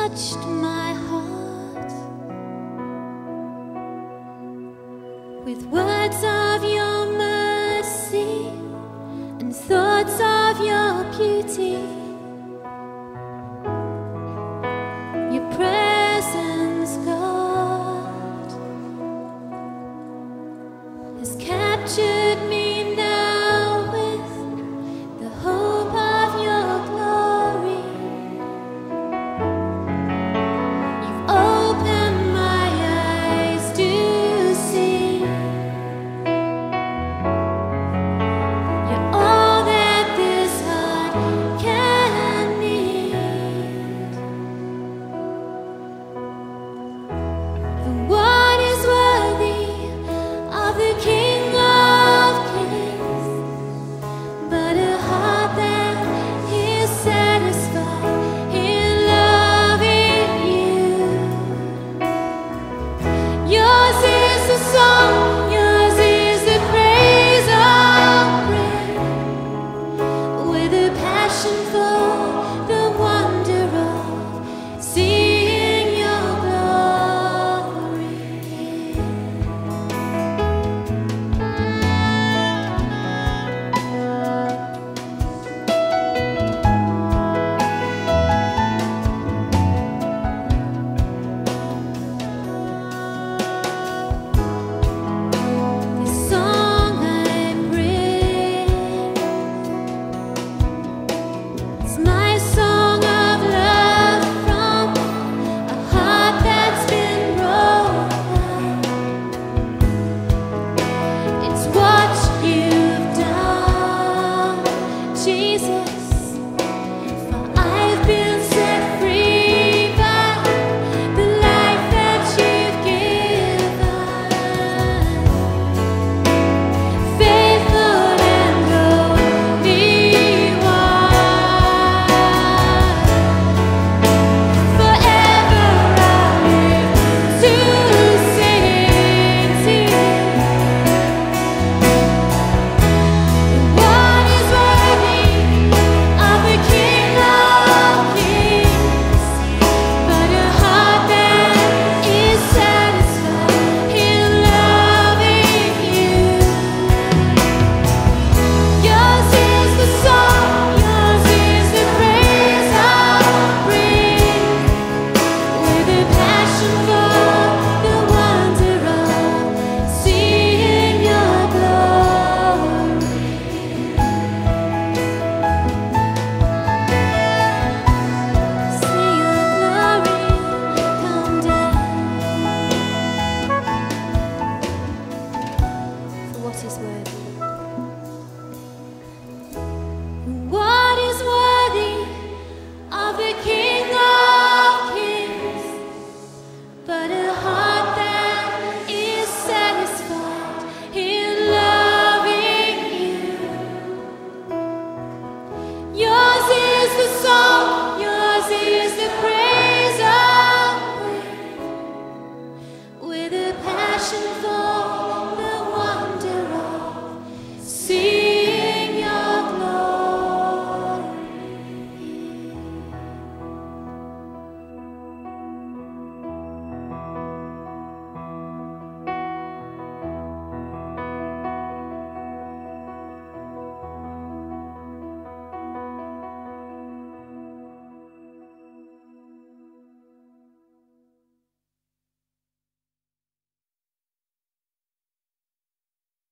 touched my heart with words of your mercy and thoughts of your beauty. Your presence, God, is